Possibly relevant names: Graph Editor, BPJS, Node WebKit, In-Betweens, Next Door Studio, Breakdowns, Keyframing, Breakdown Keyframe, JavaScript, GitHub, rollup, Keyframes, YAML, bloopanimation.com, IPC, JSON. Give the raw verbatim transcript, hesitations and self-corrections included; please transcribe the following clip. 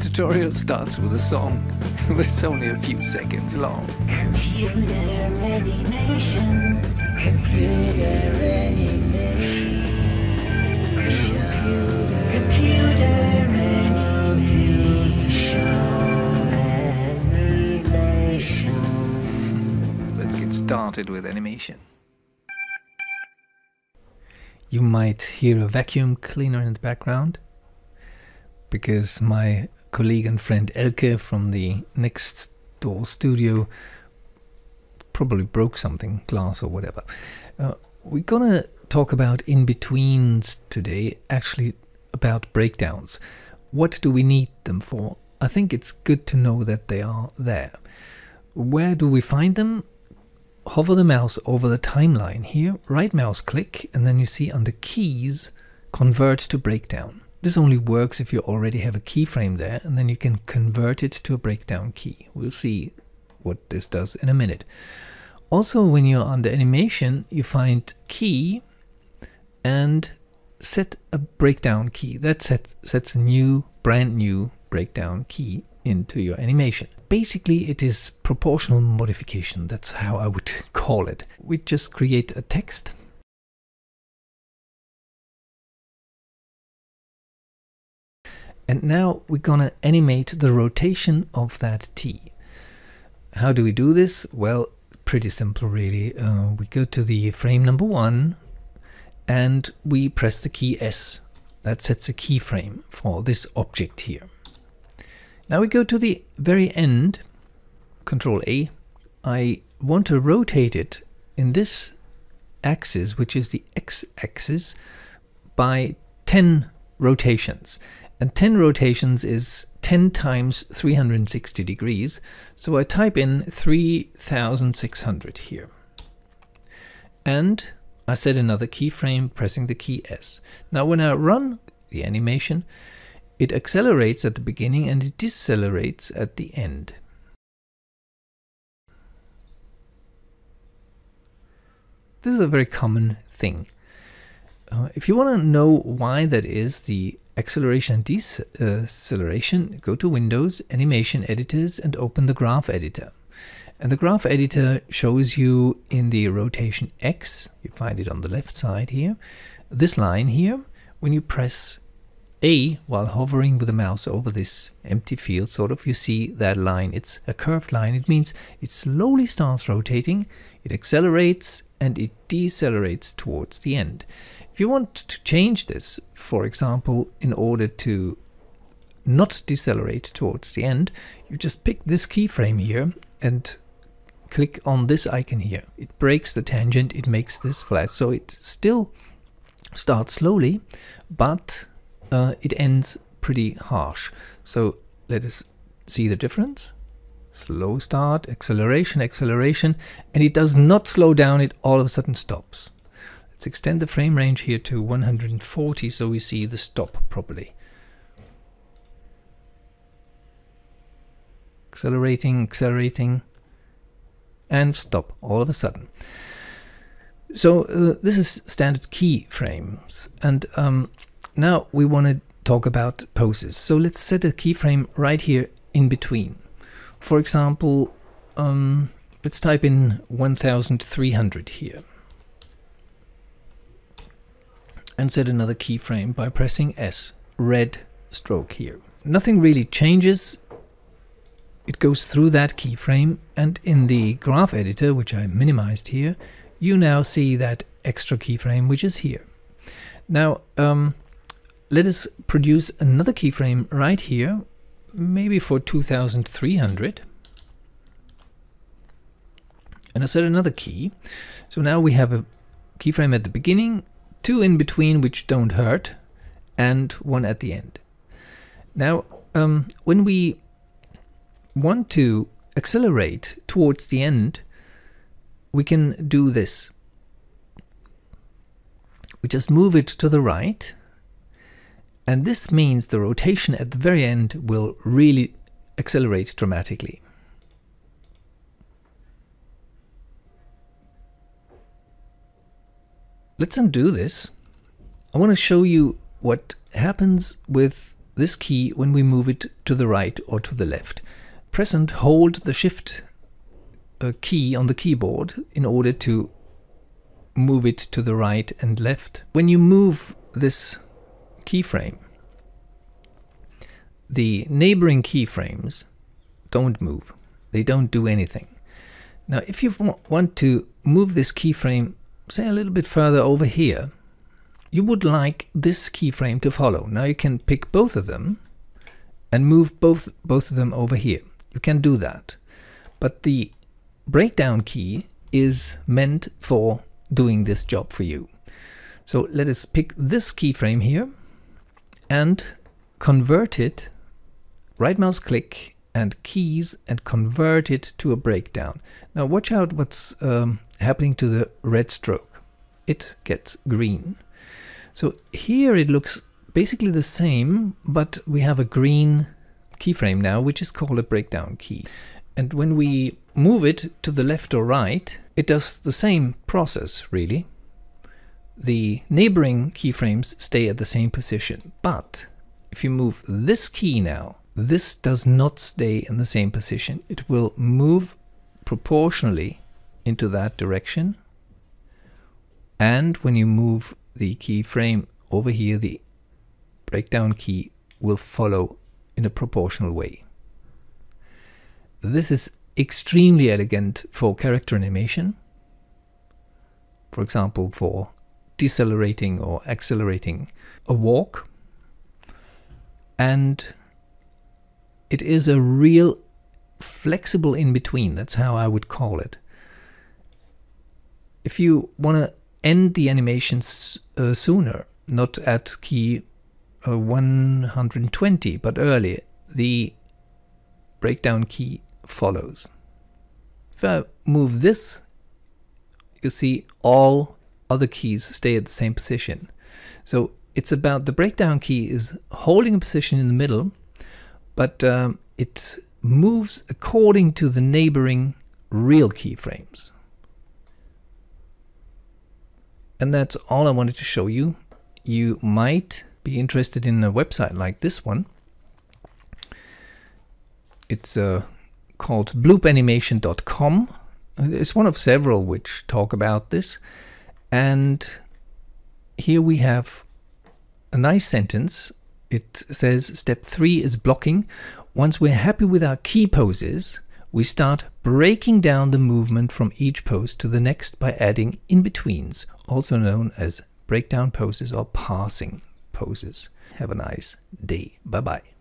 tutorial starts with a song, but it's only a few seconds long. Computer animation. Computer animation. Let's get started with animation. You might hear a vacuum cleaner in the background because my colleague and friend Elke from the Next Door Studio probably broke something, glass or whatever. Uh, we're gonna talk about in-betweens today, actually about breakdowns. What do we need them for? I think it's good to know that they are there. Where do we find them? Hover the mouse over the timeline here, right mouse click, and then you see under keys, convert to breakdown. This only works if you already have a keyframe there, and then you can convert it to a breakdown key. We'll see what this does in a minute. Also, when you're under animation, you find key and set a breakdown key. That set, sets a new, brand new breakdown key into your animation. Basically, it is proportional modification. That's how I would call it. We just create a text. And now we're gonna animate the rotation of that T. How do we do this? Well, pretty simple really. Uh, we go to the frame number one and we press the key S. That sets a keyframe for this object here. Now we go to the very end, Control A. I want to rotate it in this axis, which is the x-axis, by ten rotations. And ten rotations is ten times three hundred sixty degrees. So I type in three thousand six hundred here. And I set another keyframe, pressing the key S. Now when I run the animation, it accelerates at the beginning and it decelerates at the end. This is a very common thing. Uh, if you want to know why that is, the acceleration and deceleration, go to Windows, Animation Editors, and open the Graph Editor. And the Graph Editor shows you in the rotation X, you find it on the left side here, this line here, when you press A while hovering with the mouse over this empty field, sort of, you see that line. It's a curved line. It means it slowly starts rotating, it accelerates, and it decelerates towards the end. If you want to change this, for example, in order to not decelerate towards the end, you just pick this keyframe here and click on this icon here. It breaks the tangent, it makes this flat, so it still starts slowly, but Uh, it ends pretty harsh. So let us see the difference. Slow start, acceleration, acceleration, and it does not slow down, it all of a sudden stops. Let's extend the frame range here to one hundred forty so we see the stop properly. Accelerating, accelerating, and stop all of a sudden. So uh, this is standard keyframes, and um, now we want to talk about poses. So let's set a keyframe right here in between. For example, um, let's type in one thousand three hundred here and set another keyframe by pressing S, red stroke here. Nothing really changes. It goes through that keyframe, and in the graph editor, which I minimized here, you now see that extra keyframe which is here. Now, um, let us produce another keyframe right here, maybe for two thousand three hundred. And I set another key. So now we have a keyframe at the beginning, two in between which don't hurt, and one at the end. Now, um, when we want to accelerate towards the end, we can do this. We just move it to the right. And this means the rotation at the very end will really accelerate dramatically. Let's undo this. I want to show you what happens with this key when we move it to the right or to the left. Press and hold the Shift uh, key on the keyboard in order to move it to the right and left. When you move this keyframe, the neighboring keyframes don't move. They don't do anything. Now, if you want to move this keyframe, say a little bit further over here, you would like this keyframe to follow. Now you can pick both of them and move both, both of them over here. You can do that. But the breakdown key is meant for doing this job for you. So let us pick this keyframe here and convert it, right mouse click and keys, and convert it to a breakdown. Now watch out what's um, happening to the red stroke. It gets green. So here it looks basically the same, but we have a green keyframe now, which is called a breakdown key. And when we move it to the left or right, it does the same process, really. The neighboring keyframes stay at the same position, but if you move this key now, this does not stay in the same position. It will move proportionally into that direction. And when you move the keyframe over here, the breakdown key will follow in a proportional way. This is extremely elegant for character animation. For example, for decelerating or accelerating a walk. And it is a real flexible in-between. That's how I would call it. If you want to end the animations uh, sooner, not at key uh, one hundred twenty, but earlier, the breakdown key follows. If I move this, you see all other keys stay at the same position. So it's about the breakdown key is holding a position in the middle, but um, it moves according to the neighboring real keyframes. And that's all I wanted to show you. You might be interested in a website like this one. It's uh, called bloop animation dot com. It's one of several which talk about this. And here we have a nice sentence. It says step three is blocking. Once we're happy with our key poses, we start breaking down the movement from each pose to the next by adding in-betweens, also known as breakdown poses or passing poses. Have a nice day. Bye-bye.